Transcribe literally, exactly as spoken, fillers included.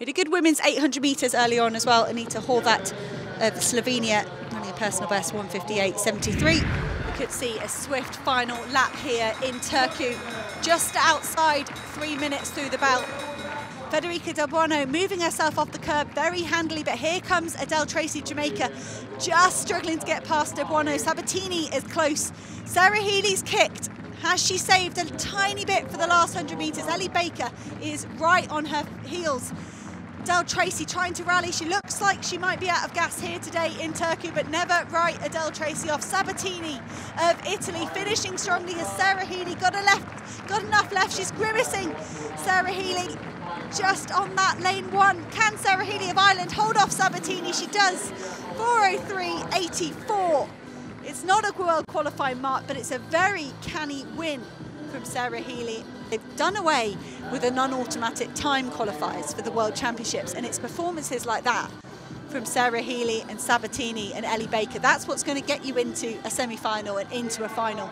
We had a good women's eight hundred metres early on as well. Anita Horvat of Slovenia, only a personal best, one fifty-eight seventy-three. We could see a swift final lap here in Turku, just outside three minutes through the bell. Federica Delbuono moving herself off the curb very handily, but here comes Adele Tracy, Jamaica, just struggling to get past Delbuono. Sabatini is close. Sarah Healy's kicked. Has she saved a tiny bit for the last one hundred metres? Ellie Baker is right on her heels. Adele Tracy trying to rally. She looks like she might be out of gas here today in Turku, but never write Adele Tracy off. Sabatini of Italy finishing strongly. Has Sarah Healy got, a left, got enough left? She's grimacing. Sarah Healy just on that lane one. Can Sarah Healy of Ireland hold off Sabatini? She does. four oh three eighty-four. It's not a world qualifying mark, but it's a very canny win from Sarah Healy. They've done away with the non-automatic time qualifiers for the World Championships, and it's performances like that from Sarah Healy and Sabatini and Ellie Baker. That's what's going to get you into a semi-final and into a final.